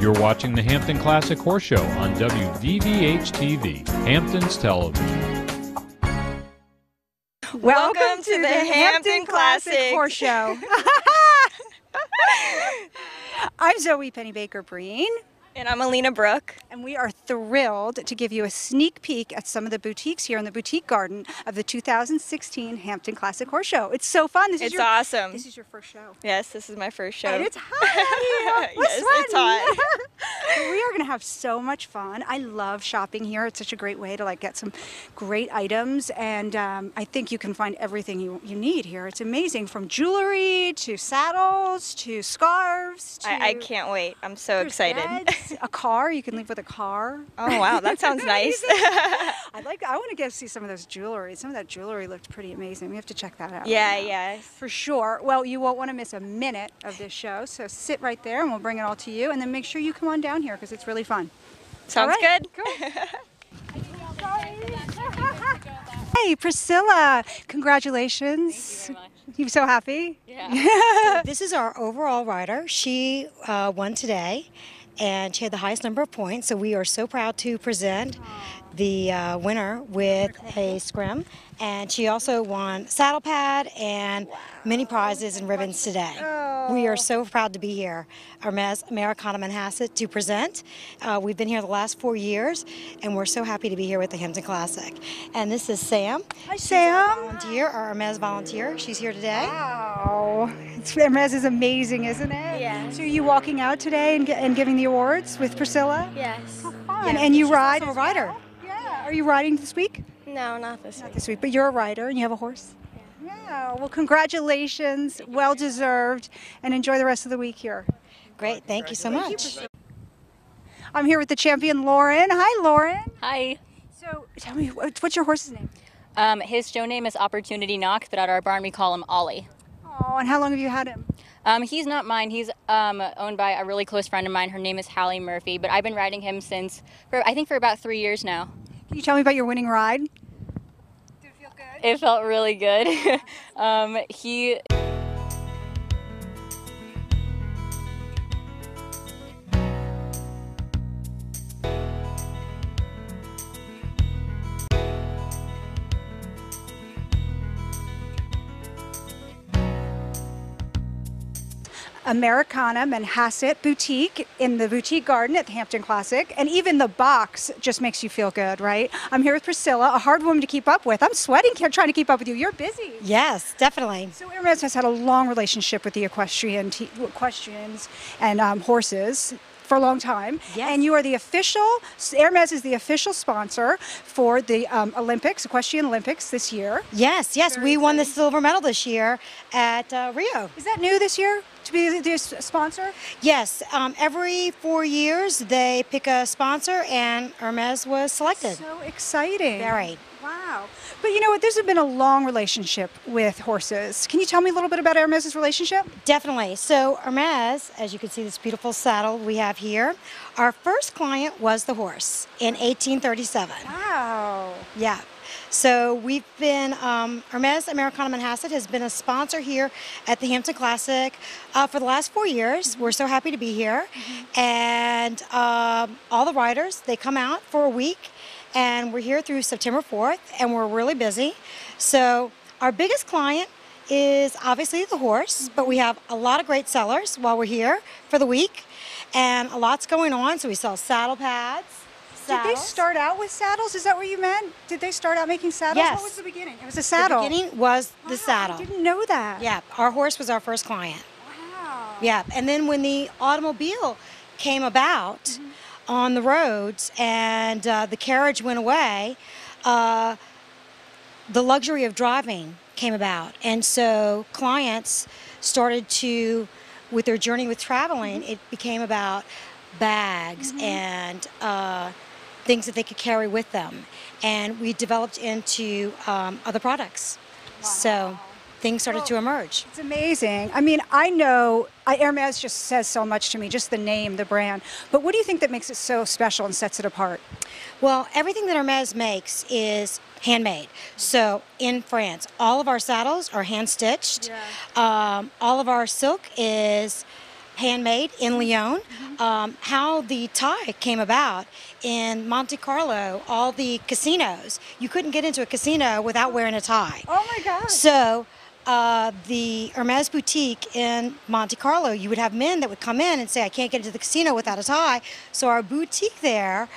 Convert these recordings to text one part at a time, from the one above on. You're watching the Hampton Classic Horse Show on WVVH-TV, Hampton's television. Welcome to the Hampton Classic Horse Show. I'm Zoe Pennebaker Breen. And I'm Alena Brook. And we are thrilled to give you a sneak peek at some of the boutiques here in the boutique garden of the 2016 Hampton Classic Horse Show. It's so fun. It's awesome. This is your first show. Yes, this is my first show. And it's hot out here. Yes, it's hot. We are going to have so much fun. I love shopping here. It's such a great way to like get some great items, and I think you can find everything you need here. It's amazing, from jewelry to saddles to scarves. To I can't wait. I'm so excited. Beds, a car. You can leave with a car. Oh wow, that sounds nice. I want to go see some of those jewelry. Some of that jewelry looked pretty amazing. We have to check that out. Yeah, right yes, for sure. Well, you won't want to miss a minute of this show. So sit right there, and we'll bring it all to you. And then make sure you come on down here because it's really fun. Sounds good. Cool. Hey, Priscilla, congratulations. Thank you very much. You're so happy. Yeah. So this is our overall rider. She won today, and she had the highest number of points. So we are so proud to present the winner with a scrim. And she also won saddle pad and many prizes and ribbons today. Oh. We are so proud to be here, Hermès Americana Manhasset, to present. We've been here the last 4 years, and we're so happy to be here with the Hampton Classic. And this is Sam. Hi, Sam. She's a volunteer, our Hermès volunteer. She's here today. Wow. Hermès is amazing, isn't it? Yeah. So are you walking out today and giving the awards with Priscilla? Yes. Oh, fun. Yeah, and you ride? I'm a rider. Well. Yeah. Are you riding this week? No, not this week, but you're a rider and you have a horse? Yeah. Yeah. Well, congratulations. Well deserved. And enjoy the rest of the week here. Great. Thank you so much. I'm here with the champion, Lauren. Hi, Lauren. Hi. So tell me, what's your horse's name? His show name is Opportunity Knock, but at our barn we call him Ollie. Oh, and how long have you had him? He's not mine. He's owned by a really close friend of mine. Her name is Hallie Murphy, but I've been riding him since, I think for about 3 years now. Can you tell me about your winning ride? Did it feel good? It felt really good. Americana Manhasset Boutique in the Boutique Garden at the Hampton Classic, and even the box just makes you feel good, right? I'm here with Priscilla, a hard woman to keep up with. I'm sweating here trying to keep up with you. You're busy. Yes, definitely. So Hermès has had a long relationship with the equestrians and horses for a long time. Yes. And you are the official, Hermès is the official sponsor for the Olympics, Equestrian Olympics this year. Yes, yes, we won the silver medal this year at Rio. Is that new this year, to be the sponsor? Yes, every 4 years they pick a sponsor, and Hermès was selected. So exciting. Very. Wow. But you know what, there's been a long relationship with horses. Can you tell me a little bit about Hermès' relationship? Definitely. So Hermès, as you can see this beautiful saddle we have here, our first client was the horse in 1837. Wow. Yeah. So we've been, Hermès Americana Manhasset has been a sponsor here at the Hampton Classic for the last 4 years. We're so happy to be here. Mm-hmm. And all the riders, they come out for a week. And we're here through September 4th, and we're really busy. So our biggest client is obviously the horse, but we have a lot of great sellers while we're here for the week, and a lot's going on. So we sell saddle pads. Saddles. Did they start out with saddles? Is that what you meant? Did they start out making saddles? Yes. What was the beginning? It was a saddle. The beginning was the saddle. I didn't know that. Yeah, our horse was our first client. Wow. Yeah, and then when the automobile came about, mm-hmm. on the roads and the carriage went away, the luxury of driving came about. And so clients started to, with their journey with traveling, mm-hmm. it became about bags mm-hmm. and things that they could carry with them. And we developed into other products. Wow. So things started to emerge. It's amazing. I mean, I know Hermès just says so much to me, just the name, the brand. But what do you think that makes it so special and sets it apart? Well, everything that Hermès makes is handmade. So in France, all of our saddles are hand-stitched. Yeah. All of our silk is handmade in Lyon, how the tie came about in Monte Carlo, all the casinos. You couldn't get into a casino without wearing a tie. Oh my gosh. So the Hermès boutique in Monte Carlo, you would have men that would come in and say, I can't get into the casino without a tie. So our boutique there,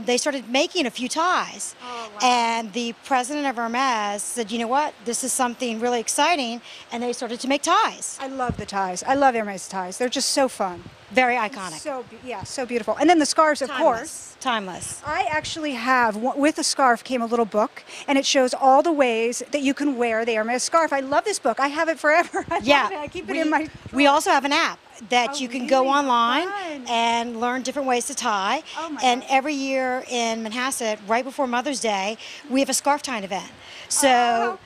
they started making a few ties. Oh, wow. And the president of Hermès said, you know what, this is something really exciting, and they started to make ties. I love the ties. I love Hermès ties. They're just so fun. Very iconic. So, yeah, so beautiful. And then the scarves, of course. Timeless. I actually have, with a scarf came a little book, and it shows all the ways that you can wear the Hermès scarf. I love this book. I have it forever. I love it. I keep it in my drawer. We also have an app that you can go online and learn different ways to tie. And every year in Manhasset, right before Mother's Day, we have a scarf tying event. So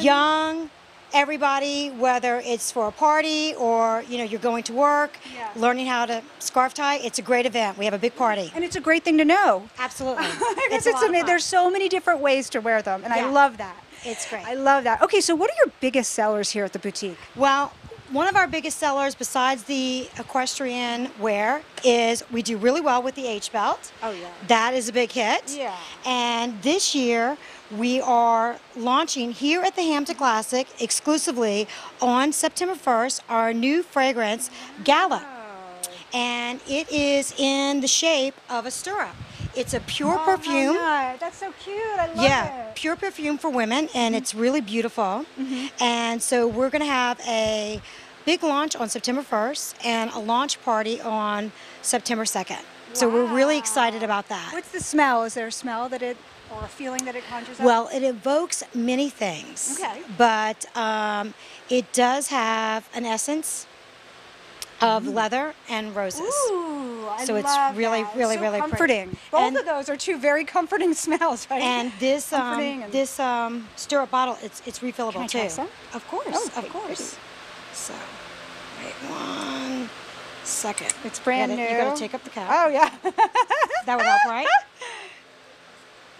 young, everybody, whether it's for a party or you're going to work, learning how to scarf tie, it's a great event. We have a big party. And it's a great thing to know. Absolutely. There's so many different ways to wear them, and I love that. It's great. I love that. Okay, so what are your biggest sellers here at the boutique? Well, one of our biggest sellers, besides the equestrian wear, is we do really well with the H-belt. Oh, yeah. That is a big hit. Yeah. And this year, we are launching here at the Hampton Classic exclusively on September 1st, our new fragrance, Gala. And it is in the shape of a stirrup. It's a pure perfume. That's so cute. I love it. Pure perfume for women, and it's really beautiful. And so we're going to have a big launch on September 1st and a launch party on September 2nd. So we're really excited about that. What's the smell? Is there a smell that it, or a feeling that it conjures up? Well, it evokes many things. Okay. But it does have an essence of leather and roses. Ooh, I love that. So it's really comforting. Pretty. Both of those are two very comforting smells, right? And this this stirrup bottle, it's refillable too. Can I try some? Of course, of course. So, wait one second. It's brand new. You gotta take up the cap. Oh yeah. That would help, right?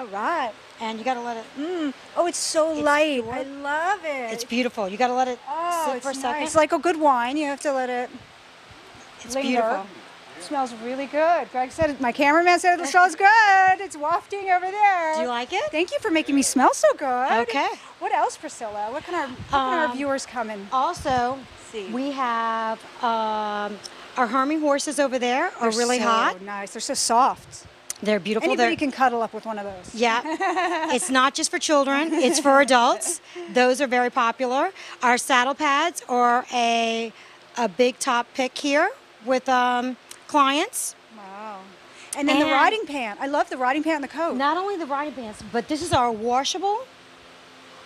All right. And you gotta let it. Oh, it's so light. I love it. It's beautiful. You gotta let it sit for a second. It's like a good wine. You have to let it. It's beautiful. It smells really good. Greg said it, my cameraman said it smells good. It's wafting over there. Do you like it? Thank you for making me smell so good. Okay. What else, Priscilla? What can our, what can our viewers come in? Also, we have our Hermie horses over there are really hot. They're so nice. They're so soft. They're beautiful. Anybody can cuddle up with one of those. Yeah. It's not just for children. It's for adults. Those are very popular. Our saddle pads are a big top pick here with clients. Wow. And then the riding pant. I love the riding pant and the coat. Not only the riding pants, but this is our washable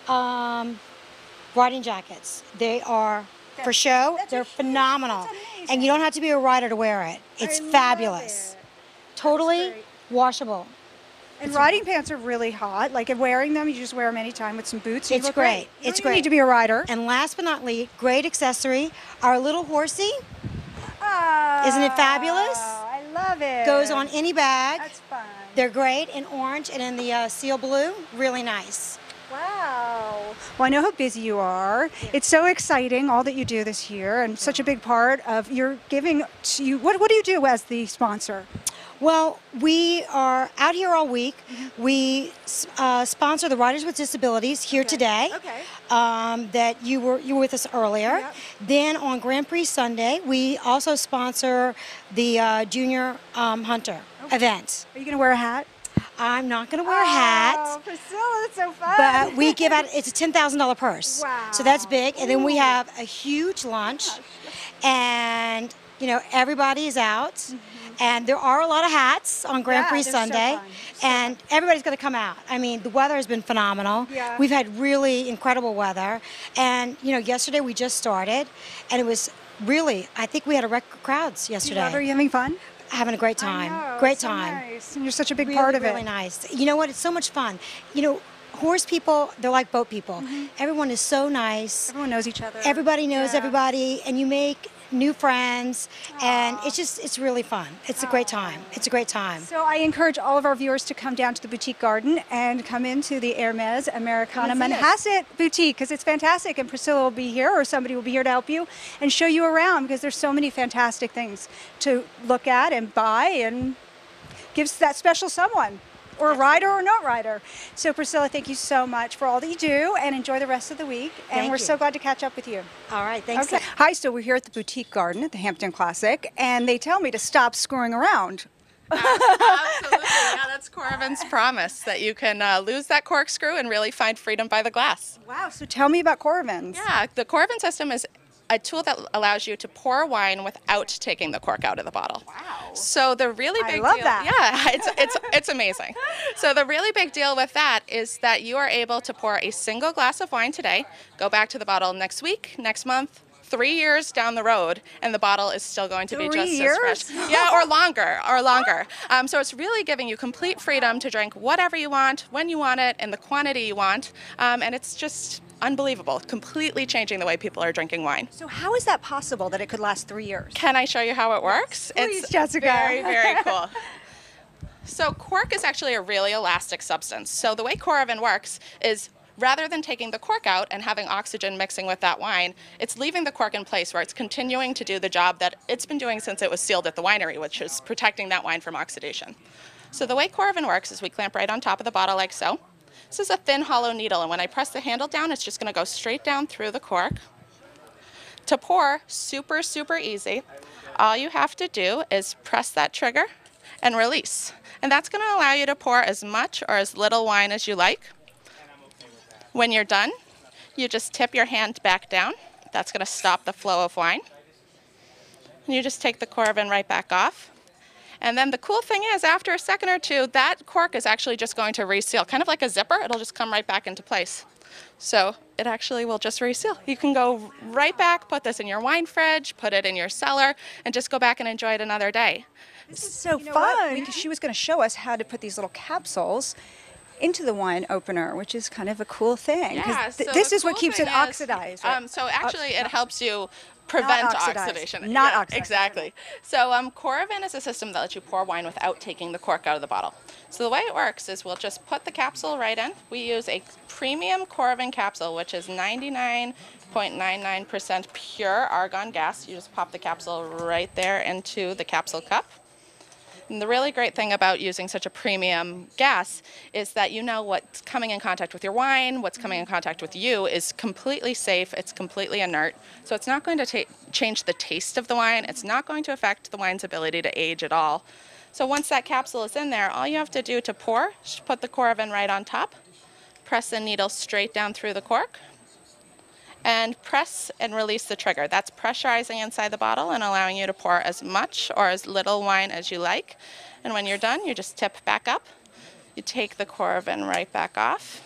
riding jackets. They are for show. They're phenomenal. And you don't have to be a rider to wear it. It's fabulous. Totally washable. And riding pants are really hot. Like wearing them, you just wear them anytime with some boots. It's great. It's great. You need to be a rider. And last but not least, great accessory. Our little horsey. Isn't it fabulous? I love it. Goes on any bag. That's fun. They're great in orange and in the seal blue. Really nice. Wow. Well, I know how busy you are. Yeah. It's so exciting, all that you do this year, and such a big part of your giving to you. What do you do as the sponsor? Well, we are out here all week. We sponsor the Riders with Disabilities here today. That you were with us earlier. Then on Grand Prix Sunday, we also sponsor the Junior Hunter event. Are you going to wear a hat? I'm not going to wear a hat. Oh, Priscilla, that's so fun. But we give out, it's a $10,000 purse. Wow. So that's big. And then we have a huge lunch. And, you know, everybody is out. And there are a lot of hats on Grand Prix Sunday, and everybody's going to come out. I mean, the weather has been phenomenal. Yeah. We've had really incredible weather, and you know, yesterday we just started, and it was really, I think we had a record crowds yesterday. Are you having fun? Having a great time. I know, great time. Nice. And you're such a big part of it. Really nice. You know what? It's so much fun. You know, horse people, they're like boat people. Everyone is so nice. Everyone knows each other. Everybody knows everybody, and you make new friends, and it's just, it's really fun. It's a great time. It's a great time. So I encourage all of our viewers to come down to the Boutique Garden and come into the Hermès Americana Manhasset Boutique, because it's fantastic, and Priscilla will be here, or somebody will be here to help you and show you around, because there's so many fantastic things to look at and buy and gives that special someone, or a rider or not rider. So Priscilla, thank you so much for all that you do, and enjoy the rest of the week. And thank you. So glad to catch up with you. All right, thanks. Okay. Hi, so we're here at the Boutique Garden at the Hampton Classic, and they tell me to stop screwing around. Absolutely, yeah, that's Coravin's promise, that you can lose that corkscrew and really find freedom by the glass. Wow, so tell me about Coravin's. Yeah, the Coravin system is a tool that allows you to pour wine without taking the cork out of the bottle. Wow. So the really big deal. I love that. Yeah, it's amazing. So the really big deal with that is that you are able to pour a single glass of wine today, go back to the bottle next week, next month, 3 years down the road, and the bottle is still going to be just as fresh. Yeah, or longer, or longer. So it's really giving you complete freedom to drink whatever you want, when you want it, and the quantity you want. And it's just unbelievable, completely changing the way people are drinking wine. So how is that possible that it could last 3 years? Can I show you how it works? Please, it's Jessica. Very, very cool. So cork is actually a really elastic substance. So the way Coravin works is, rather than taking the cork out and having oxygen mixing with that wine, it's leaving the cork in place, where it's continuing to do the job that it's been doing since it was sealed at the winery, which is protecting that wine from oxidation. So the way Coravin works is we clamp right on top of the bottle like so. This is a thin hollow needle, and when I press the handle down, it's just gonna go straight down through the cork. To pour, super, super easy. All you have to do is press that trigger and release. And that's gonna allow you to pour as much or as little wine as you like. When you're done, you just tip your hand back down. That's gonna stop the flow of wine. And you just take the Coravin right back off. And then the cool thing is, after a second or two, that cork is actually just going to reseal, kind of like a zipper. It'll just come right back into place. So it actually will just reseal. You can go right back, put this in your wine fridge, put it in your cellar, and just go back and enjoy it another day. This is so fun. She was gonna show us how to put these little capsules into the wine opener, which is kind of a cool thing. Yeah, this is what keeps it oxidized. So actually it helps you prevent oxidation. Not oxidation. Exactly. So Coravin is a system that lets you pour wine without taking the cork out of the bottle. So the way it works is we'll just put the capsule right in. We use a premium Coravin capsule, which is 99.99% pure argon gas. You just pop the capsule right there into the capsule cup. And the really great thing about using such a premium gas is that you know what's coming in contact with your wine, what's coming in contact with you is completely safe, it's completely inert, so it's not going to change the taste of the wine, it's not going to affect the wine's ability to age at all. So once that capsule is in there, all you have to do to pour is put the Coravin right on top, press the needle straight down through the cork, and press and release the trigger. That's pressurizing inside the bottle and allowing you to pour as much or as little wine as you like. And when you're done, you just tip back up. You take the Coravin right back off.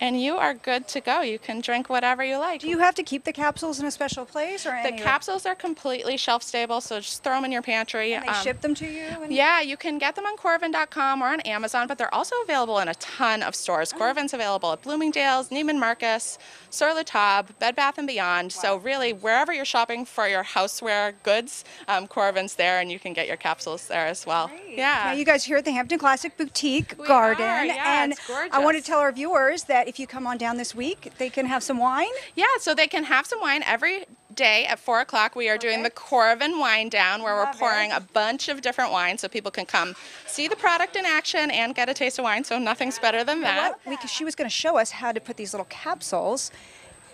And you are good to go. You can drink whatever you like. Do you have to keep the capsules in a special place, or the capsules are completely shelf stable, so just throw them in your pantry. And they ship them to you? Yeah, you can get them on Coravin.com or on Amazon, but they're also available in a ton of stores. Oh. Coravin's available at Bloomingdale's, Neiman Marcus, Sur La Table, Bed Bath & Beyond. Wow. So really, wherever you're shopping for your houseware goods, Coravin's there, and you can get your capsules there as well. Great. Yeah. Now, you guys here at the Hampton Classic Boutique Garden. Yeah, and it's gorgeous. I want to tell our viewers that if you come on down this week, they can have some wine? Yeah, so they can have some wine every day at 4 o'clock. We are doing the Coravin Wine Down, where we're pouring a bunch of different wines, so people can come see the product in action and get a taste of wine, so nothing's better than that. She was going to show us how to put these little capsules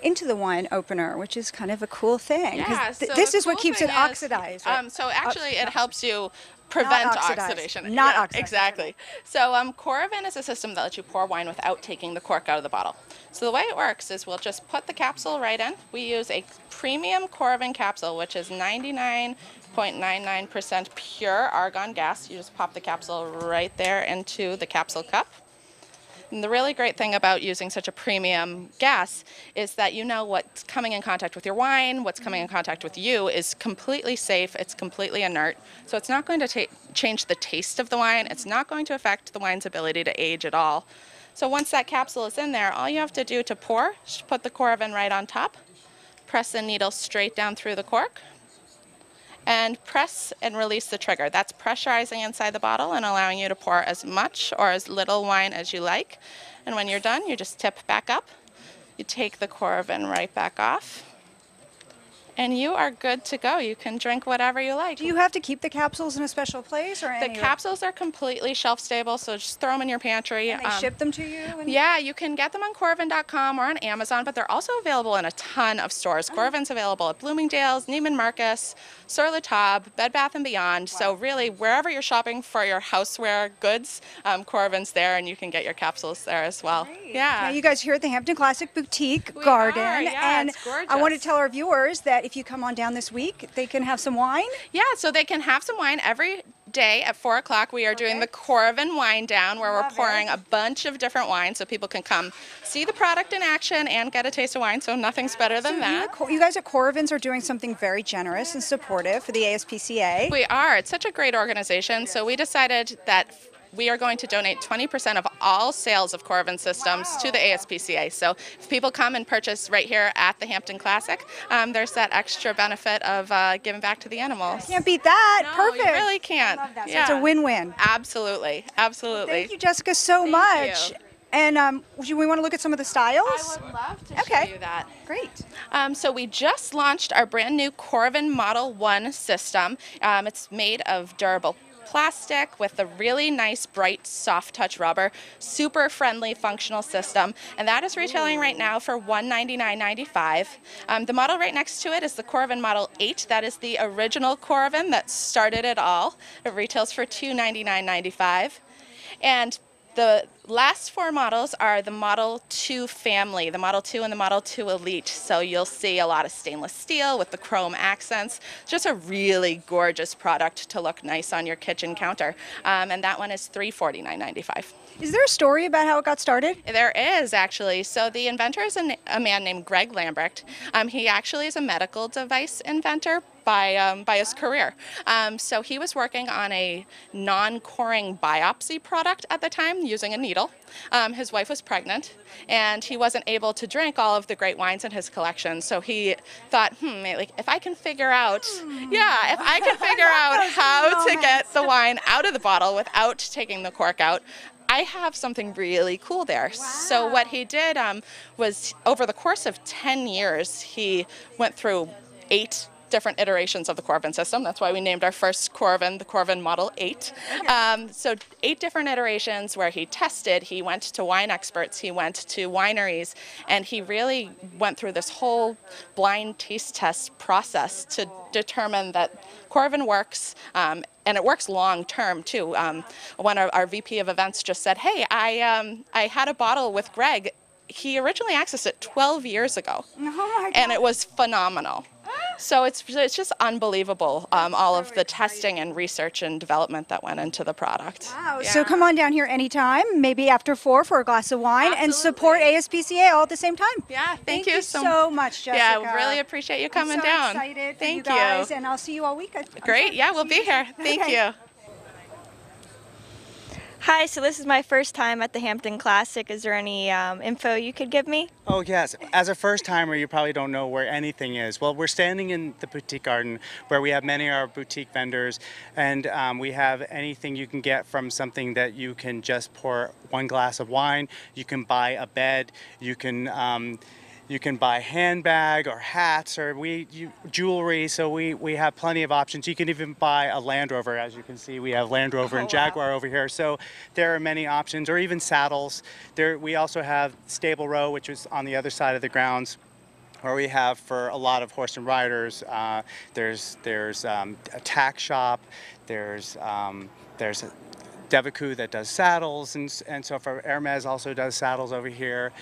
into the wine opener, which is kind of a cool thing. Yeah, this is what keeps it oxidized. So actually it helps you prevent oxidation. Not oxidation. Exactly. So Coravin is a system that lets you pour wine without taking the cork out of the bottle. So the way it works is we'll just put the capsule right in. We use a premium Coravin capsule, which is 99.99% pure argon gas. You just pop the capsule right there into the capsule cup. And the really great thing about using such a premium gas is that you know what's coming in contact with your wine, what's coming in contact with you is completely safe, it's completely inert, so it's not going to change the taste of the wine, it's not going to affect the wine's ability to age at all. So once that capsule is in there, all you have to do to pour is put the Coravin right on top, press the needle straight down through the cork, and press and release the trigger. That's pressurizing inside the bottle and allowing you to pour as much or as little wine as you like. And when you're done, you just tip back up. You take the Coravin right back off. And you are good to go. You can drink whatever you like. Do you have to keep the capsules in a special place? Or the capsules are completely shelf stable, so just throw them in your pantry. And they ship them to you? Yeah, you can get them on Coravin.com or on Amazon, but they're also available in a ton of stores. Oh. Coravin's available at Bloomingdale's, Neiman Marcus, Sur La Table, Bed Bath & Beyond. Wow. So really, wherever you're shopping for your houseware goods, Coravin's there, and you can get your capsules there as well. Great. Yeah. Now, you guys here at the Hampton Classic Boutique Garden. Yeah, and it's gorgeous. I want to tell our viewers that if you come on down this week, they can have some wine? Yeah, so they can have some wine every day at 4 o'clock. We are doing the Coravin Wine Down, where we're pouring a bunch of different wines so people can come see the product in action and get a taste of wine, so nothing's better than that. You guys at Coravin's are doing something very generous and supportive for the ASPCA. We are. It's such a great organization, so we decided that we are going to donate 20% of all sales of Coravin systems to the ASPCA. So if people come and purchase right here at the Hampton Classic, there's that extra benefit of giving back to the animals. Can't beat that. No, perfect. You really can't. I love that. Yeah. So it's a win-win. Absolutely. Absolutely. Thank you, Jessica, so much. You. And do we want to look at some of the styles? I would love to show you that. Great. So we just launched our brand new Coravin Model 1 system. It's made of durable plastic with a really nice, bright, soft touch rubber, super friendly, functional system, and that is retailing right now for $199.95. The model right next to it is the Coravin Model 8. That is the original Coravin that started it all. It retails for $299.95. and the last four models are the Model 2 family, the Model 2 and the Model 2 Elite. So you'll see a lot of stainless steel with the chrome accents. Just a really gorgeous product to look nice on your kitchen counter. And that one is $349.95. Is there a story about how it got started? There is, actually. So the inventor is a man named Greg Lambrecht. He actually is a medical device inventor by his career. So he was working on a non-coring biopsy product at the time using a needle. His wife was pregnant, and he wasn't able to drink all of the great wines in his collection. So he thought, like, if I can figure out, if I can figure out how to get the wine out of the bottle without taking the cork out, I have something really cool there. Wow. So what he did was, over the course of 10 years, he went through 8 different iterations of the Coravin system. That's why we named our first Coravin the Coravin Model 8. So 8 different iterations where he tested, he went to wine experts, he went to wineries, and he really went through this whole blind taste test process to determine that Coravin works, and it works long term too. One of our VP of events just said, hey, I had a bottle with Greg. He originally accessed it 12 years ago, and it was phenomenal. So it's just unbelievable, all of the testing and research and development that went into the product. Wow. Yeah. So come on down here anytime, maybe after 4 for a glass of wine. Absolutely. And support ASPCA all at the same time. Yeah, thank you so much, Jessica. Yeah, I really appreciate you coming down. I'm so excited for you guys, and I'll see you all weekend. Great, yeah, we'll be here. Thank you. Hi, so this is my first time at the Hampton Classic. Is there any info you could give me? Oh, yes. As a first-timer, you probably don't know where anything is. Well, we're standing in the Boutique Garden where we have many of our boutique vendors, and we have anything you can get from something that you can just pour one glass of wine, you can buy a bed, you can buy handbag or hats or jewelry, so we have plenty of options. You can even buy a Land Rover. As you can see, we have Land Rover and Jaguar over here, so there are many options, or even saddles. There, we also have Stable Row, which is on the other side of the grounds, where we have for a lot of horse and riders. There's a tack shop, there's a Devaku that does saddles, and so for Hermès also does saddles over here.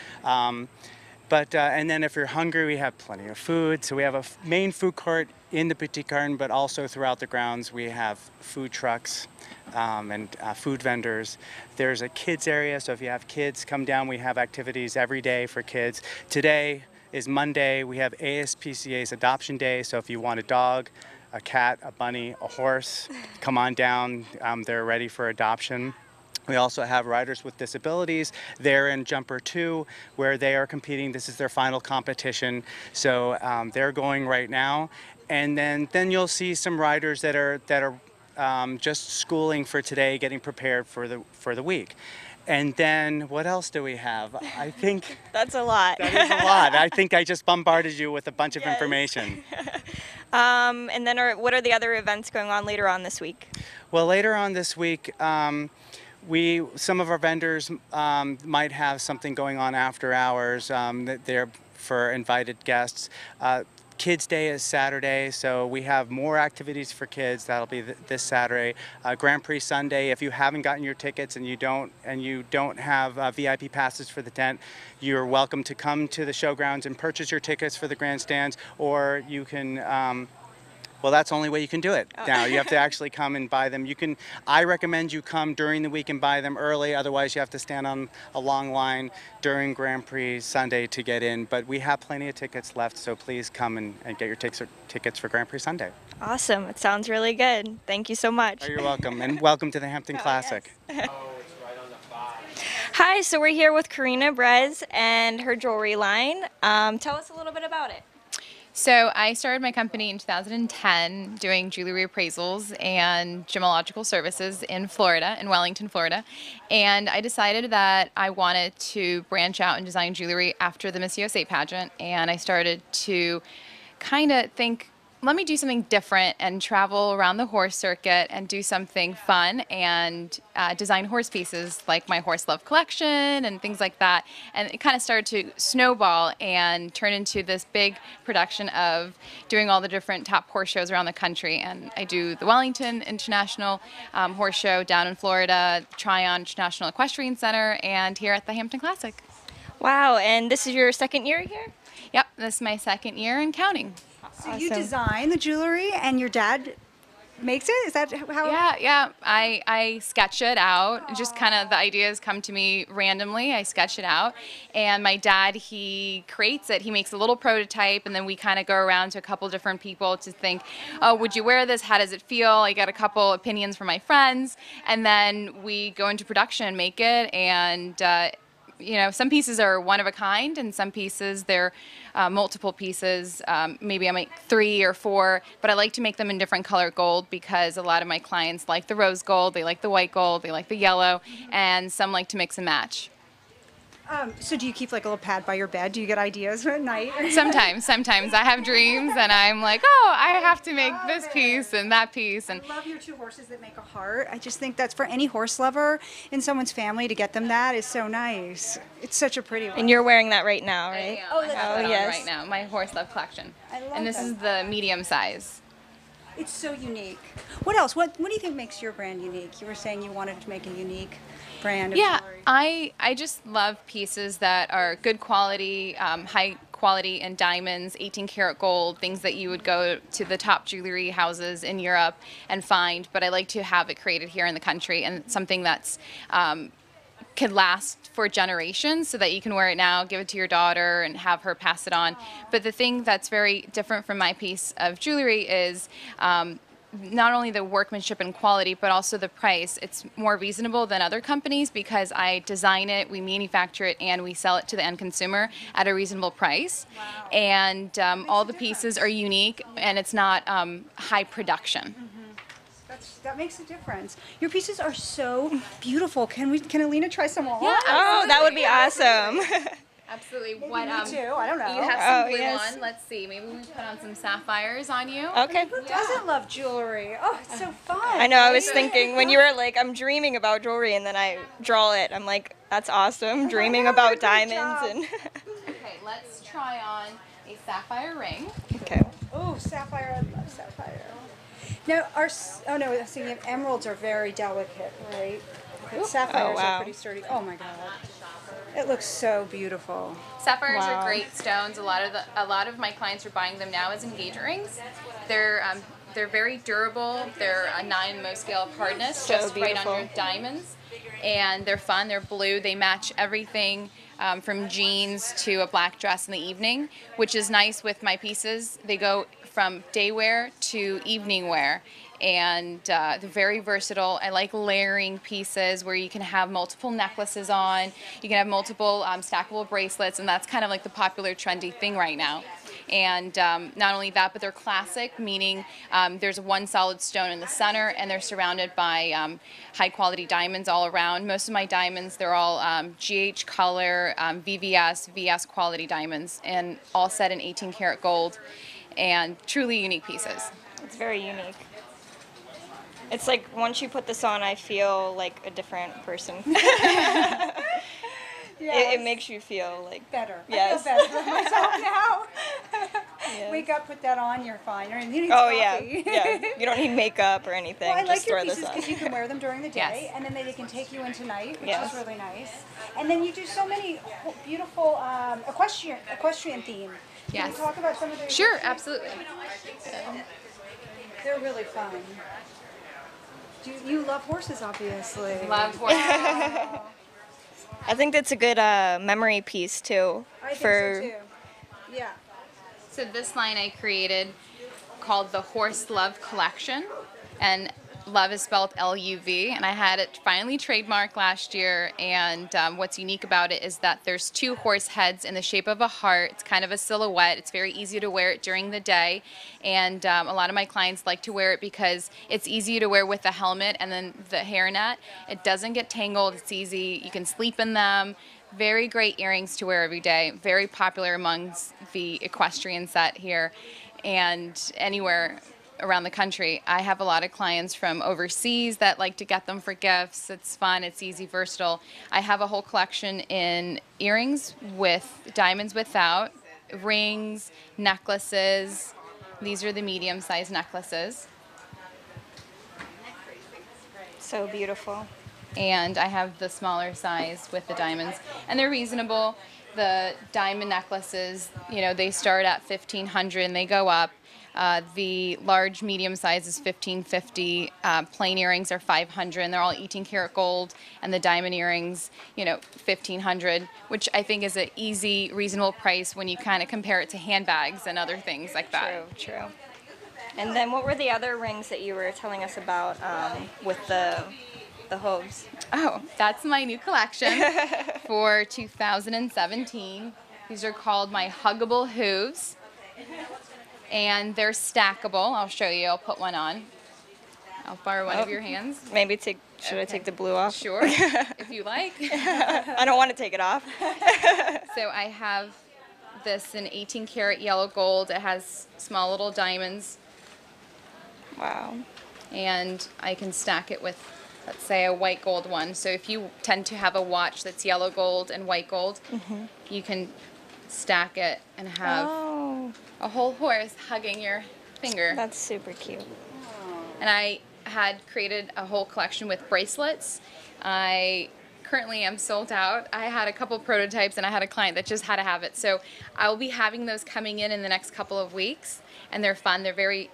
And then if you're hungry, we have plenty of food. So we have a main food court in the Boutique Garden, but also throughout the grounds we have food trucks and food vendors. There's a kids area, so if you have kids, come down. We have activities every day for kids. Today is Monday. We have ASPCA's Adoption Day, so if you want a dog, a cat, a bunny, a horse, come on down. They're ready for adoption. We also have riders with disabilities. They're in Jumper 2, where they are competing. This is their final competition. So they're going right now. And then you'll see some riders that are just schooling for today, getting prepared for the week. And then what else do we have? I think that's a lot. That is a lot. I think I just bombarded you with a bunch of information. And then what are the other events going on later on this week? Well, later on this week, some of our vendors might have something going on after hours that they're for invited guests. Kids Day is Saturday, so we have more activities for kids. That'll be this Saturday. Grand Prix Sunday. If you haven't gotten your tickets and you don't have VIP passes for the tent, you're welcome to come to the showgrounds and purchase your tickets for the grandstands, or you can. Well, that's the only way you can do it now. You have to actually come and buy them. I recommend you come during the week and buy them early. Otherwise, you have to stand on a long line during Grand Prix Sunday to get in. But we have plenty of tickets left, so please come and get your tickets for Grand Prix Sunday. Awesome. It sounds really good. Thank you so much. Oh, you're welcome. And welcome to the Hampton Classic. Yes. Hi, so we're here with Karina Brez and her jewelry line. Tell us a little bit about it. So I started my company in 2010 doing jewelry appraisals and gemological services in Florida, in Wellington, Florida. And I decided that I wanted to branch out and design jewelry after the Miss USA pageant. And I started to kind of think, let me do something different and travel around the horse circuit and do something fun and design horse pieces like my Horse Love Collection and things like that. And it kind of started to snowball and turn into this big production of doing all the different top horse shows around the country. And I do the Wellington International Horse Show down in Florida, Tryon International Equestrian Center, and here at the Hampton Classic. Wow, and this is your second year here? Yep, this is my second year and counting. So awesome. You design the jewelry and your dad makes it? Is that how? Yeah. I sketch it out. Aww. Just kind of the ideas come to me randomly. I sketch it out. And my dad, he creates it. He makes a little prototype, and then we kind of go around to a couple different people to think, oh, would you wear this? How does it feel? I got a couple opinions from my friends. And then we go into production and make it. And you know, some pieces are one of a kind, and some pieces they're multiple pieces. Maybe I make 3 or 4, but I like to make them in different color gold because a lot of my clients like the rose gold, they like the white gold, they like the yellow, and some like to mix and match. So do you keep like a little pad by your bed? Do you get ideas at night? Sometimes. I have dreams and I'm like, oh, I have to make this piece and that piece. And I love your two horses that make a heart. I just think that's for any horse lover in someone's family to get them that is so nice. It's such a pretty one. And you're wearing that right now, right? I am. Oh, that's yes. Right now, my Horse Love Collection. I love and this them. Is the medium size. It's so unique. What else? What do you think makes your brand unique? You were saying you wanted to make a unique brand of jewelry. Yeah, I just love pieces that are good quality, high quality in diamonds, 18 karat gold, things that you would go to the top jewelry houses in Europe and find, but I like to have it created here in the country and something that's could last for generations so that you can wear it now, give it to your daughter and have her pass it on. But the thing that's very different from my piece of jewelry is not only the workmanship and quality, but also the price. It's more reasonable than other companies because I design it, we manufacture it, and we sell it to the end consumer at a reasonable price. Wow. And all the pieces are unique and it's not high production. Mm-hmm. That makes a difference. Your pieces are so beautiful. Can Alena try some on? Yeah, oh, that would be awesome. Absolutely. Maybe what me too. I don't know. You have some blue on. Let's see. Maybe we put on some sapphires on you. Okay. Who doesn't love jewelry? Oh, it's so fun. I know. I was thinking when you were like, I'm dreaming about jewelry, and then I draw it. I'm like, that's awesome. Dreaming about diamonds and. Okay, let's try on a sapphire ring. Okay. Oh, sapphire! I love sapphire. Now, I was thinking emeralds are very delicate, right? But sapphires are pretty sturdy. Oh my God, it looks so beautiful. Sapphires are great stones. A lot of my clients are buying them now as engagement rings. They're very durable. They're a 9 Mohs scale of hardness, so just beautiful. Right on your diamonds, and they're fun. They're blue. They match everything. From jeans to a black dress in the evening, which is nice with my pieces. They go from day wear to evening wear, and they're very versatile. I like layering pieces where you can have multiple necklaces on, you can have multiple stackable bracelets, and that's kind of like the popular trendy thing right now. And not only that, but they're classic, meaning there's one solid stone in the center, and they're surrounded by high-quality diamonds all around. Most of my diamonds, they're all GH color, VVS, VS quality diamonds, and all set in 18-karat gold, and truly unique pieces. It's very unique. It's like once you put this on, I feel like a different person. Yes. It makes you feel like better. Yes. I feel better with myself now. Yes. Wake up, put that on, you're fine. You need coffee. Yeah. You don't need makeup or anything. Well, I like your pieces because you can wear them during the day, yes, and then they can take you into night, which yes, is really nice. And then you do so many beautiful equestrian theme. Can yes, you talk about some of the Sure, absolutely. They're really fun. You love horses, obviously. Love horses. Wow. I think that's a good memory piece, too. I think so, too. Yeah. So this line I created called the Horse Love Collection, and love is spelled L-U-V, and I had it finally trademarked last year, and what's unique about it is that there's two horse heads in the shape of a heart. It's kind of a silhouette. It's very easy to wear it during the day, and a lot of my clients like to wear it because it's easy to wear with the helmet and then the hairnet. It doesn't get tangled. It's easy. You can sleep in them. Very great earrings to wear every day. Very popular amongst the equestrian set here and anywhere around the country. I have a lot of clients from overseas that like to get them for gifts. It's fun, it's easy, versatile. I have a whole collection in earrings with diamonds without, rings, necklaces. These are the medium-sized necklaces. So beautiful. And I have the smaller size with the diamonds. And they're reasonable. The diamond necklaces, you know, they start at $1,500 and they go up. The large medium size is $1,550, plain earrings are $500, and they're all 18-karat gold, and the diamond earrings, you know, $1,500, which I think is an easy, reasonable price when you kind of compare it to handbags and other things like that. True, true. And then what were the other rings that you were telling us about with the hooves? Oh, that's my new collection for 2017. These are called my Huggable Hooves. And they're stackable. I'll show you. I'll put one on. I'll borrow one of your hands. Maybe take, should I take the blue off? Sure, if you like. I don't want to take it off. So I have this in 18-karat yellow gold. It has small little diamonds. Wow. And I can stack it with, let's say, a white gold one. So if you tend to have a watch that's yellow gold and white gold, mm-hmm, you can stack it and have a whole horse hugging your finger. That's super cute. And I had created a whole collection with bracelets. I currently am sold out. I had a couple prototypes and I had a client that just had to have it. So I'll be having those coming in the next couple of weeks, and they're fun. They're very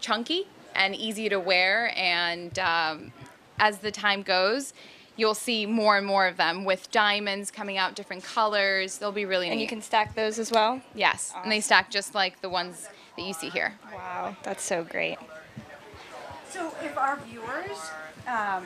chunky and easy to wear, and as the time goes, you'll see more and more of them with diamonds coming out different colors. They'll be really neat. And you can stack those as well? Yes. Awesome. And they stack just like the ones that you see here. Wow, that's so great. So if our viewers, our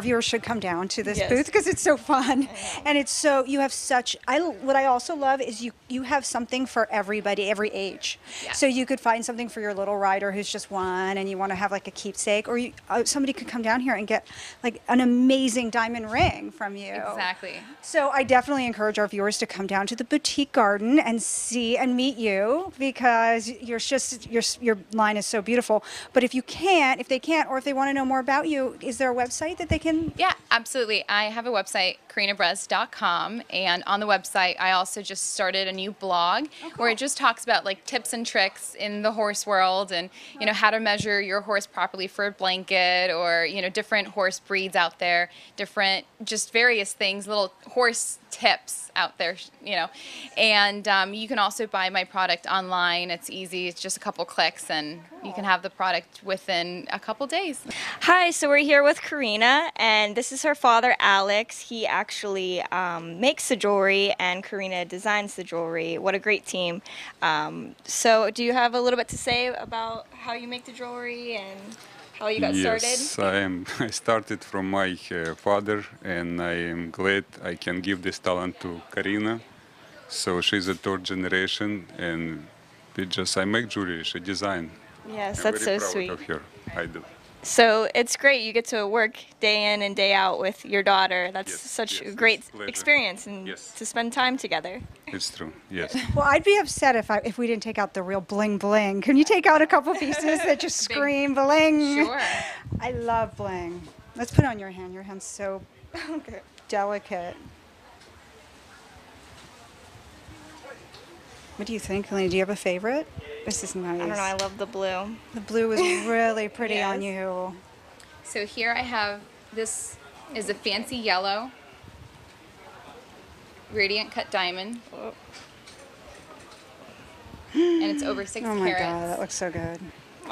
viewers should come down to this booth because it's so fun. And it's so, you have such, what I also love is you have something for everybody, every age. Yes. So you could find something for your little rider who's just one and you want to have like a keepsake, or somebody could come down here and get like an amazing diamond ring from you. Exactly. So I definitely encourage our viewers to come down to the boutique garden and see and meet you, because you're just, your line is so beautiful. But if you can't, if they can't, or if they want to know more about you, is there a website that they can? Yeah, absolutely. I have a website, KarinaBrez.com, and on the website I also just started a new blog where it just talks about like tips and tricks in the horse world, and you know, how to measure your horse properly for a blanket, or you know, different horse breeds out there, different, just various things, little horse tips out there, you know. And you can also buy my product online. It's easy. It's just a couple clicks, and cool. You can have the product within a couple days. Hi, so we're here with Karina, and this is her father, Alex. He actually makes the jewelry, and Karina designs the jewelry. What a great team. So do you have a little bit to say about how you make the jewelry and how you got started? Yes, I started from my father, and I am glad I can give this talent to Karina. So she's a third generation, and I make jewelry, she design. Yes, that's so sweet. I'm very proud of her. I do. So it's great you get to work day in and day out with your daughter. That's such a great experience, and to spend time together. It's true, yes. Well, I'd be upset if we didn't take out the real bling bling. Can you take out a couple pieces that just scream bling? Sure. I love bling. Let's put it on your hand. Your hand's so delicate. What do you think, Alena? Do you have a favorite? This is nice. I don't know, I love the blue. The blue is really pretty on you. So here I have, this is a fancy yellow, radiant cut diamond. Oh. And it's over 6 carats. Oh my God, that looks so good.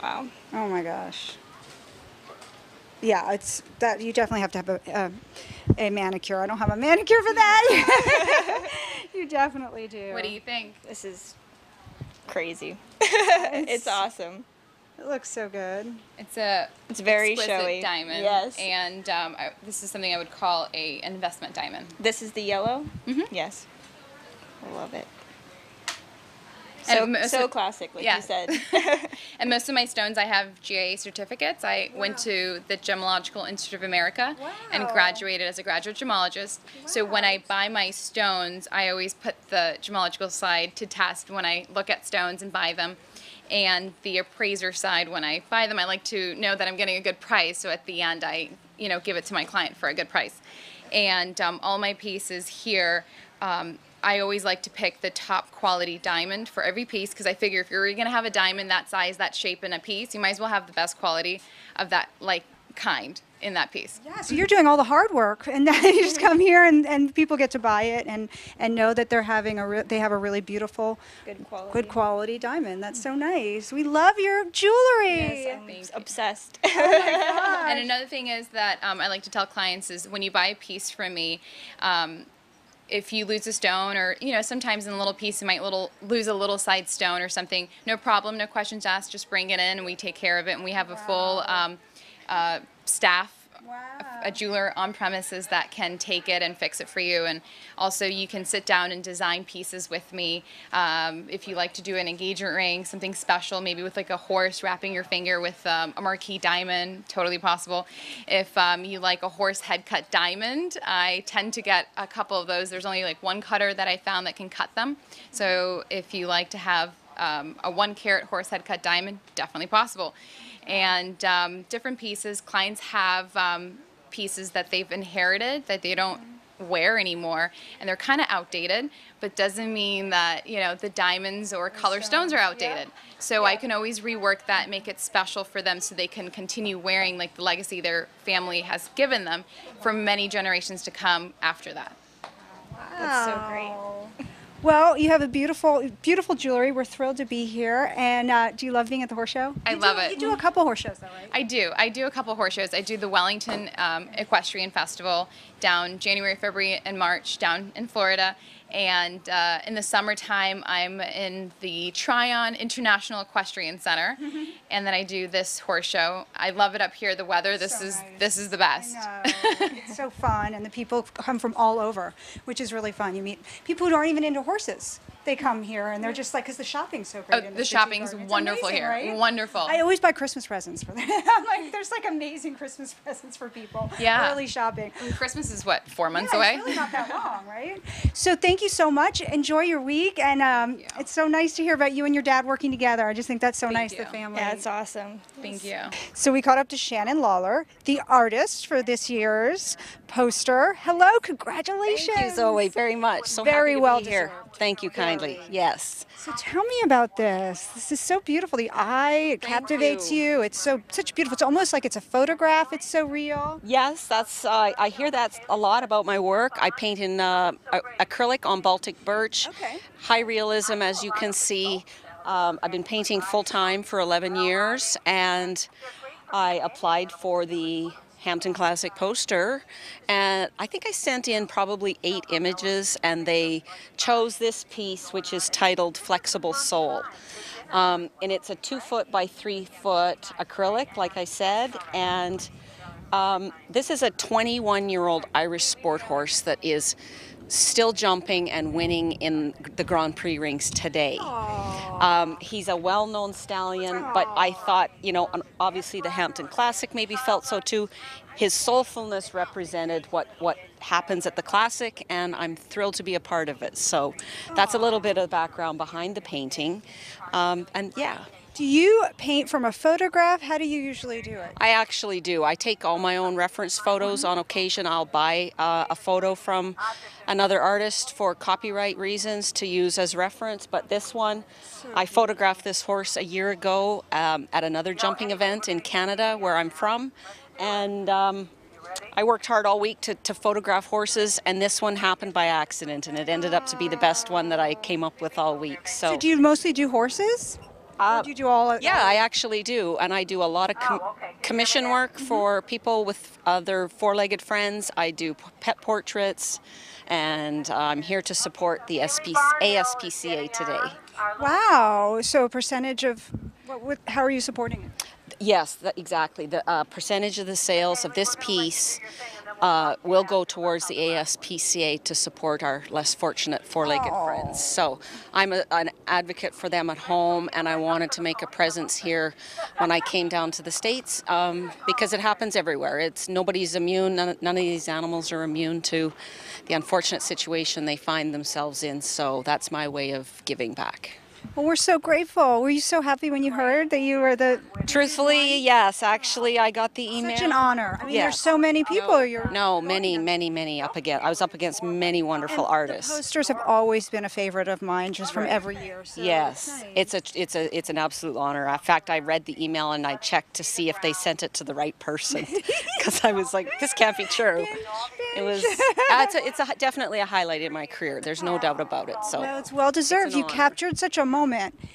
Wow. Oh my gosh. Yeah, it's that you definitely have to have a manicure. I don't have a manicure for that. You definitely do. What do you think? This is crazy. It's awesome. It looks so good. It's very showy diamond. Yes. And this is something I would call an investment diamond. This is the yellow? Mm-hmm. Yes. I love it. So classic, like you said. And most of my stones, I have GIA certificates. I went to the Gemological Institute of America and graduated as a graduate gemologist. Wow. So when I buy my stones, I always put the gemological side to test when I look at stones and buy them. And the appraiser side, when I buy them, I like to know that I'm getting a good price. So at the end, I give it to my client for a good price. And all my pieces here, I always like to pick the top quality diamond for every piece, because I figure if you're going to have a diamond that size, that shape in a piece, you might as well have the best quality of that kind in that piece. Yeah, so you're doing all the hard work, and then you just come here, and people get to buy it and know that they're having they have a really beautiful, good quality diamond. That's so nice. We love your jewelry. Yes, I'm obsessed. Oh my gosh. And another thing is that I like to tell clients is when you buy a piece from me, if you lose a stone, or sometimes in a little piece you might lose a little side stone or something, no problem, no questions asked, just bring it in and we take care of it. And we have a full staff, a jeweler on premises that can take it and fix it for you. And also you can sit down and design pieces with me. If you like to do an engagement ring, something special, maybe with like a horse, wrapping your finger with a marquise diamond, totally possible. If you like a horse head cut diamond, I tend to get a couple of those. There's only like one cutter that I found that can cut them. So if you like to have a 1 carat horse head cut diamond, definitely possible. And different pieces. Clients have pieces that they've inherited that they don't wear anymore, and they're kind of outdated, but doesn't mean that the diamonds or color stones are outdated. So I can always rework that, make it special for them, so they can continue wearing like the legacy their family has given them for many generations to come after that. Wow. That's so great. Well, you have a beautiful, beautiful jewelry. We're thrilled to be here. And do you love being at the horse show? I love it. You do a couple horse shows, though, right? I do. I do a couple horse shows. I do the Wellington Equestrian Festival down January, February, and March down in Florida. And in the summertime, I'm in the Tryon International Equestrian Center, and then I do this horse show. I love it up here. The weather, this is the best. I know. It's so fun, and the people come from all over, which is really fun. You meet people who aren't even into horses. They come here, and they're just like, because the shopping's so great. Oh, the shopping's wonderful here. Right? Wonderful. I always buy Christmas presents for them. I'm like, there's like amazing Christmas presents for people. Yeah. Early shopping. And Christmas is what, 4 months away? It's really not that long, right? So thank you so much. Enjoy your week, and it's so nice to hear about you and your dad working together. I just think that's so nice, the family. Yeah, it's awesome. Thank you. So we caught up to Shannon Lawlor, the artist for this year's poster. Hello, congratulations. Thank you, Zoe, very much. So happy to be here. Deserved. Thank you kindly. Yes. So tell me about this. This is so beautiful. The eye, it captivates you. It's such beautiful. It's almost like it's a photograph. It's so real. Yes, that's. I hear that a lot about my work. I paint in acrylic on Baltic birch. Okay. High realism, as you can see. I've been painting full time for 11 years, and I applied for the Hampton Classic poster, and I think I sent in probably 8 images, and they chose this piece, which is titled Flexible Soul. And it's a 2-foot by 3-foot acrylic, like I said, and this is a 21-year-old Irish sport horse that is still jumping and winning in the Grand Prix rings today. He's a well-known stallion, but I thought, you know, obviously the Hampton Classic maybe felt so too. His soulfulness represented what happens at the Classic, and I'm thrilled to be a part of it. So that's a little bit of the background behind the painting. And yeah. Do you paint from a photograph? How do you usually do it? I actually do. I take all my own reference photos. On occasion, I'll buy a photo from another artist for copyright reasons to use as reference. But this one, I photographed this horse a year ago at another jumping event in Canada, where I'm from. And I worked hard all week to photograph horses, and this one happened by accident, and it ended up to be the best one that I came up with all week. So do you mostly do horses? Do you do all? Yeah, I actually do, and I do a lot of commission work for people with other four-legged friends. I do pet portraits, and I'm here to support the ASPCA today. Wow! So a percentage of how are you supporting it? Yes, exactly. The percentage of the sales of this piece will go towards the ASPCA to support our less fortunate four-legged friends. So I'm an advocate for them at home, and I wanted to make a presence here when I came down to the States because it happens everywhere. Nobody's immune. None of these animals are immune to the unfortunate situation they find themselves in. So that's my way of giving back. Well, we're so grateful. Were you so happy when you heard that you were the... Truthfully, yes. Actually, I got the email. Such an honor. I mean, there's so many people. Many up again. I was up against many wonderful artists. The posters have always been a favorite of mine, just from every year. So yes, nice. It's an absolute honor. In fact, I read the email and I checked to see if they sent it to the right person, because I was like, this can't be true. It was. It's definitely a highlight in my career. There's no doubt about it. So no, it's well deserved. You captured such a moment.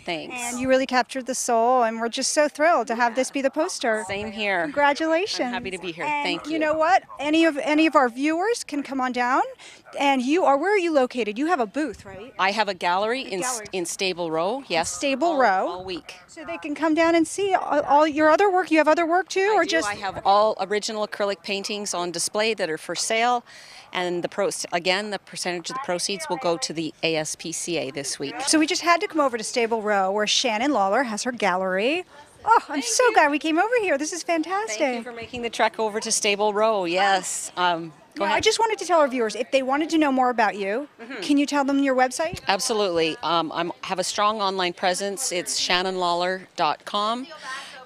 Thanks. And you really captured the soul, and we're just so thrilled to have this be the poster. Same here. Congratulations. I'm happy to be here. And thank you. You know what? Any of our viewers can come on down. And where are you located? You have a booth, right? I have a gallery in Stable Row. Yes. Stable Row. All week. So they can come down and see all your other work. You have other work too, I have all original acrylic paintings on display that are for sale, and the percentage of the proceeds will go to the ASPCA this week. So we just had to come over to Stable Row, where Shannon Lawlor has her gallery. Oh, I'm so glad we came over here. This is fantastic. Thank you for making the trek over to Stable Row. Yes. I just wanted to tell our viewers, if they wanted to know more about you, can you tell them your website? Absolutely. I have a strong online presence. It's shannonlawlor.com.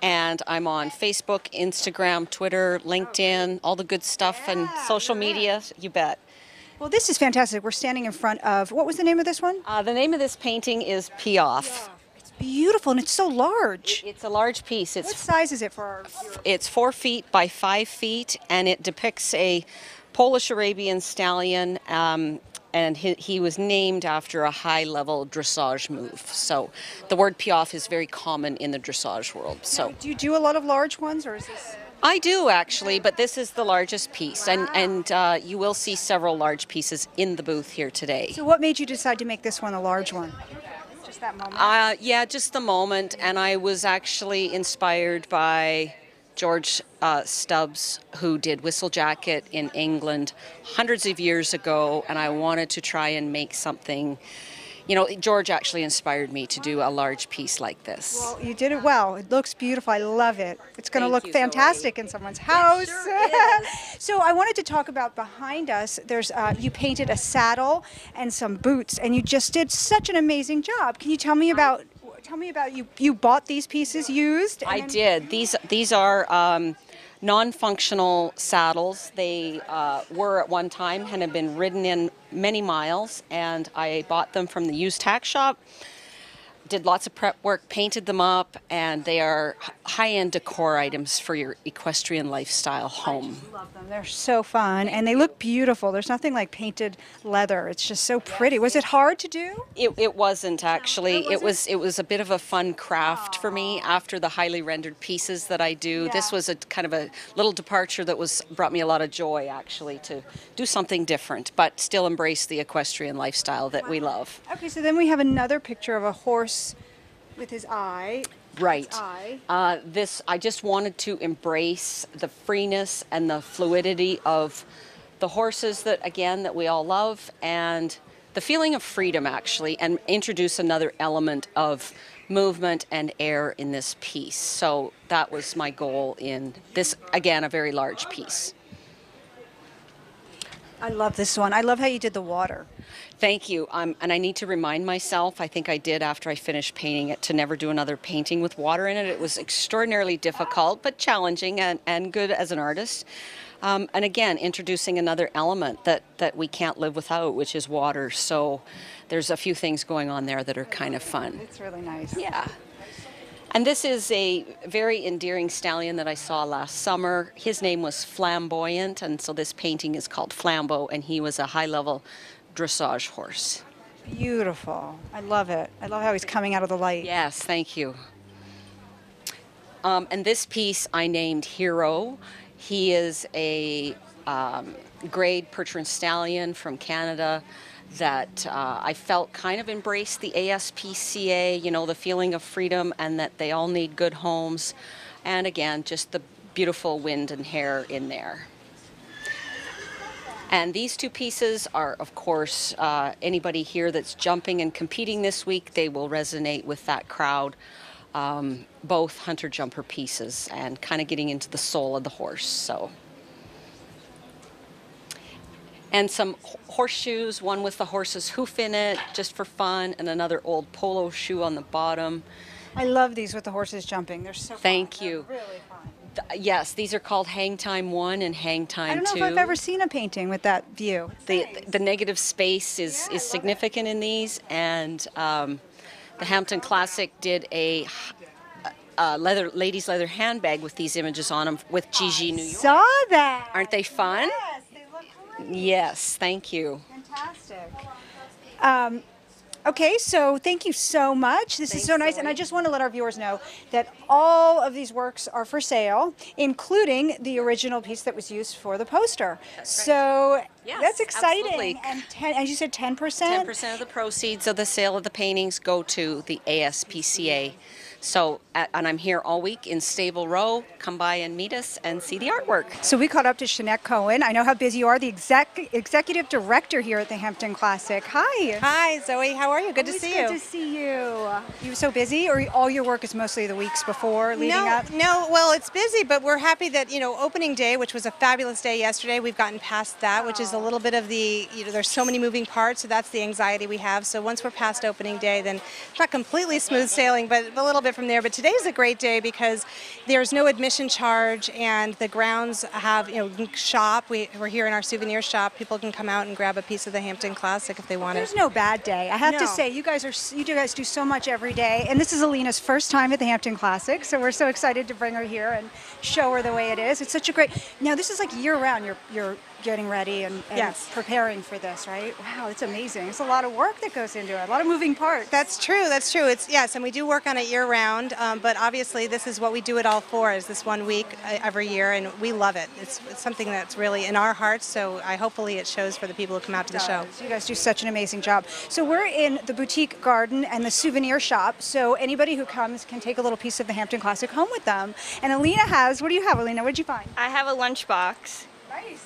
And I'm on Facebook, Instagram, Twitter, LinkedIn, all the good stuff, and social media, you bet. Well, this is fantastic. We're standing in front of, what was the name of this one? The name of this painting is Piaf. Beautiful, and it's so large. It's a large piece. What size is it for our viewers? It's 4 feet by 5 feet, and it depicts a Polish Arabian stallion, and he was named after a high-level dressage move. So the word Piaf is very common in the dressage world. So now, do you do a lot of large ones, or is this? I do, actually, but this is the largest piece, and you will see several large pieces in the booth here today. So what made you decide to make this one a large one? That moment? Just the moment, and I was actually inspired by George Stubbs, who did Whistlejacket in England hundreds of years ago, and I wanted to try and make something. You know, George actually inspired me to do a large piece like this. Well, you did it well. It looks beautiful. I love it. It's going to look fantastic in someone's house. Sure is. So I wanted to talk about behind us. There's you painted a saddle and some boots, and you just did such an amazing job. Can you tell me about tell me about you. You bought these pieces used? I did. These are non-functional saddles. They were at one time and have been ridden in many miles, and I bought them from the used tack shop. Did lots of prep work, painted them up, and they are high-end decor items for your equestrian lifestyle home. I just love them. They're so fun, and they look beautiful. There's nothing like painted leather. It's just so pretty. Was it hard to do? It wasn't, actually. It was a bit of a fun craft for me after the highly rendered pieces that I do. Yeah. This was a kind of a little departure that brought me a lot of joy, actually, to do something different, but still embrace the equestrian lifestyle that we love. Okay, so then we have another picture of a horse with his eye. Right. His eye. I just wanted to embrace the freeness and the fluidity of the horses that we all love, and the feeling of freedom, actually, and introduce another element of movement and air in this piece. So that was my goal in this, again, a very large piece. I love this one. I love how you did the water. Thank you. And I need to remind myself, I think I did after I finished painting it, to never do another painting with water in it. It was extraordinarily difficult, but challenging and good as an artist. And again, introducing another element that we can't live without, which is water. So there's a few things going on there that are kind of fun. It's really nice. Yeah. And this is a very endearing stallion that I saw last summer. His name was Flamboyant, and so this painting is called Flambeau, and he was a high-level dressage horse. Beautiful. I love it. I love how he's coming out of the light. Yes, thank you. And this piece I named Hero. He is a grade Percheron stallion from Canada that I felt kind of embraced the ASPCA, you know, the feeling of freedom, and that they all need good homes. And again, just the beautiful wind and hair in there. And these two pieces are, of course, anybody here that's jumping and competing this week, they will resonate with that crowd. Both hunter jumper pieces and kind of getting into the soul of the horse. So. And some horseshoes, one with the horse's hoof in it, just for fun, and another old polo shoe on the bottom. I love these with the horses jumping. They're so fun. Thank you. They're really fun. Yes, these are called Hang Time 1 and Hang Time 2. I don't know if I've ever seen a painting with that view. The negative space is significant in these, and the Hampton Classic did a ladies' leather handbag with these images on them with Gigi New York. Saw that. Aren't they fun? Yes. Yes, thank you. Fantastic. Okay, so thank you so much. This is so nice, and I just want to let our viewers know that all of these works are for sale, including the original piece that was used for the poster. So that's exciting. Absolutely. And as you said, 10%? 10% of the proceeds of the sale of the paintings go to the ASPCA. So, and I'm here all week in Stable Row. Come by and meet us and see the artwork. So we caught up to Shanette Cohen. I know how busy you are, the executive director here at the Hampton Classic. Hi. Hi, Zoe. How are you? Good to see you. Good to see you. You so busy, or all your work is mostly the weeks before, leading up? No, well, it's busy, but we're happy that, you know, opening day, which was a fabulous day yesterday, we've gotten past that, which is a little bit of the, you know, there's so many moving parts, so that's the anxiety we have. So once we're past opening day, then it's not completely smooth sailing, but a little bit from there. But today's a great day because there's no admission charge, and the grounds have, you know, shop. We're here in our souvenir shop. People can come out and grab a piece of the Hampton Classic if they want. There's no bad day. I have to say, you guys do so much every day, and this is Alena's first time at the Hampton Classic, so we're so excited to bring her here and show her the way it is. It's such a great. Now this is like year round. You're getting ready and preparing for this, right? Wow, it's amazing. It's a lot of work that goes into it, a lot of moving parts. That's true, that's true. It's and we do work on it year round, but obviously this is what we do it all for, is this one week every year, and we love it. It's something that's really in our hearts, so hopefully it shows for the people who come out to the show. You guys do such an amazing job. So we're in the boutique garden and the souvenir shop, so anybody who comes can take a little piece of the Hampton Classic home with them. And Alena has, what do you have, Alena? What'd you find? I have a lunchbox. Nice.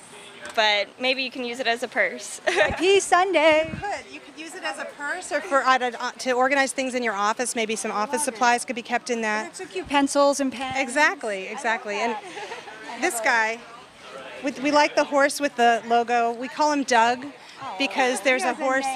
But maybe you can use it as a purse. IP Sunday. You could use it as a purse, or for to organize things in your office. Maybe some office supplies could be kept in that. That's so cute. Pencils and pens. Exactly, exactly. And this guy, we like the horse with the logo. We call him Doug because there's a horse.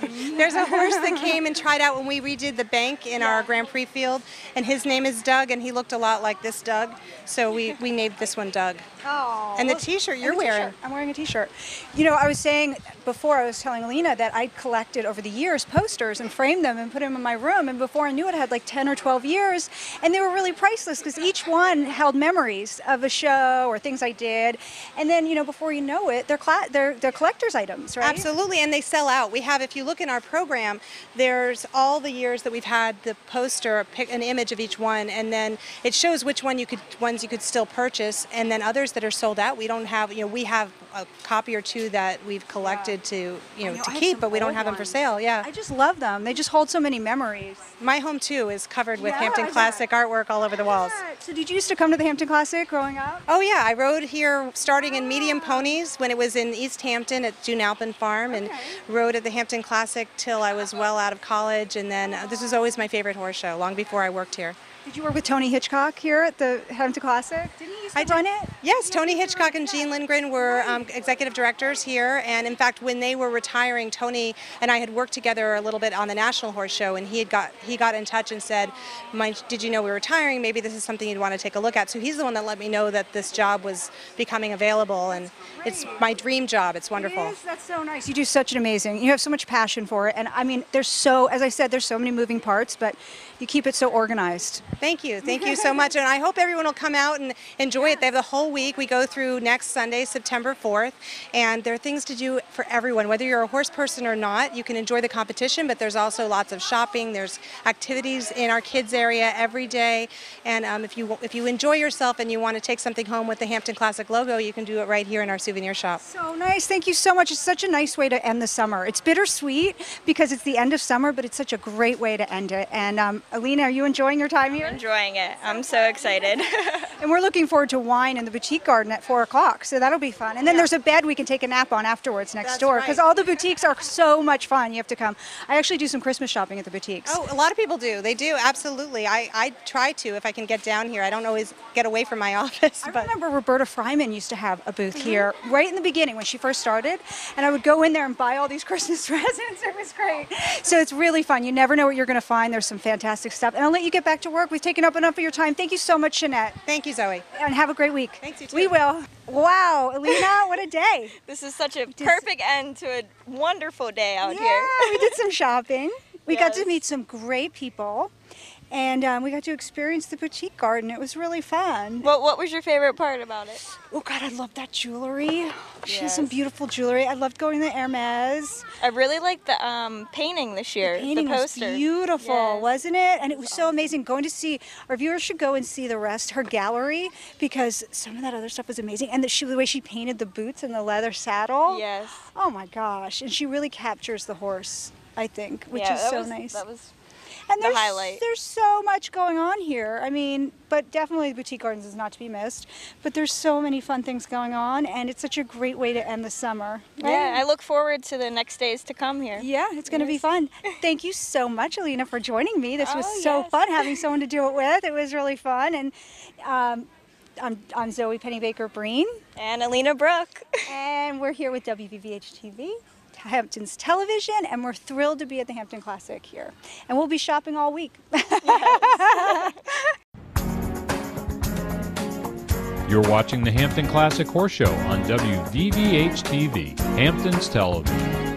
There's a horse that came and tried out when we redid the bank in our Grand Prix field, and his name is Doug, and he looked a lot like this Doug, so we named this one Doug. Oh. And the T-shirt you're wearing. I'm wearing a T-shirt. You know, I was saying before, I was telling Alena that I collected over the years posters and framed them and put them in my room, and before I knew it, I had like 10 or 12 years, and they were really priceless because each one held memories of a show or things I did, and then, you know, before you know it, they're collector's items, right? Absolutely, and they sell out. We have, if you look in our program, there's all the years that we've had the poster, an image of each one, and then it shows which one you could, ones you could still purchase, and then others that are sold out. We don't have, you know, we have a copy or two that we've collected to, you know, to keep, but we don't have them for sale. Yeah, I just love them. They just hold so many memories. My home too is covered with Hampton Classic artwork all over the walls. So did you used to come to the Hampton Classic growing up? Oh yeah, I rode here starting in medium ponies when it was in East Hampton at Dunalpin Farm, and rode at the Hampton Classic till I was well out of college, and then this was always my favorite horse show, long before I worked here. Did you work with Tony Hitchcock here at the Hampton Classic? Didn't he used to run it? Yes, Tony Hitchcock and Gene Lindgren were executive directors here, and in fact when they were retiring, Tony and I had worked together a little bit on the National Horse Show, and he got in touch and said, did you know we're retiring? Maybe this is something you'd want to take a look at. So he's the one that let me know that this job was becoming available, and it's my dream job. It's wonderful. It is. That's so nice. You do such an amazing, you have so much passion for it, and I mean there's so, as I said, there's so many moving parts, but you keep it so organized. Thank you. Thank you so much. And I hope everyone will come out and enjoy it. They have the whole week. We go through next Sunday, September 4th. And there are things to do for everyone. Whether you're a horse person or not, you can enjoy the competition, but there's also lots of shopping. There's activities in our kids area every day. And if you enjoy yourself and you want to take something home with the Hampton Classic logo, you can do it right here in our souvenir shop. So nice. Thank you so much. It's such a nice way to end the summer. It's bittersweet because it's the end of summer, but it's such a great way to end it. And Alena, are you enjoying your time here? I'm enjoying it. I'm so excited. And we're looking forward to wine in the boutique garden at 4 o'clock, so that'll be fun. And then there's a bed we can take a nap on afterwards next door, because all the boutiques are so much fun. You have to come. I actually do some Christmas shopping at the boutiques. Oh, a lot of people do. They do, absolutely. I try to if I can get down here. I don't always get away from my office. But I remember Roberta Fryman used to have a booth here right in the beginning when she first started, and I would go in there and buy all these Christmas presents. It was great. So it's really fun. You never know what you're going to find. There's some fantastic stuff. And I'll let you get back to work. We've taken up enough of your time. Thank you so much, Jeanette. Thank you, Zoe. And have a great week. Thanks, you too. We will. Wow, Alena, what a day. This is such a perfect end to a wonderful day out here. Yeah, we did some shopping. We got to meet some great people. And we got to experience the boutique garden. It was really fun. What was your favorite part about it? Oh, God, I love that jewelry. Yes. She has some beautiful jewelry. I loved going to the Hermès. I really liked the painting this year, the painting, the poster. Was beautiful, wasn't it? And it was so amazing going to see. Our viewers should go and see the rest, her gallery, because some of that other stuff was amazing. And the way she painted the boots and the leather saddle. Yes. Oh, my gosh. And she really captures the horse, I think, which is so nice. That was and the highlight. There's so much going on here. I mean, but definitely the boutique gardens is not to be missed. But there's so many fun things going on, and it's such a great way to end the summer. Right? Yeah, I look forward to the next days to come here. Yeah, it's going to be fun. Thank you so much, Alena, for joining me. This was so fun having someone to do it with. It was really fun. And I'm Zoe Pennebaker Breen. And Alena Brook. And we're here with WVVH-TV. Hampton's television, and we're thrilled to be at the Hampton Classic here. And we'll be shopping all week. Yes. You're watching the Hampton Classic Horse Show on WVVH-TV, Hampton's television.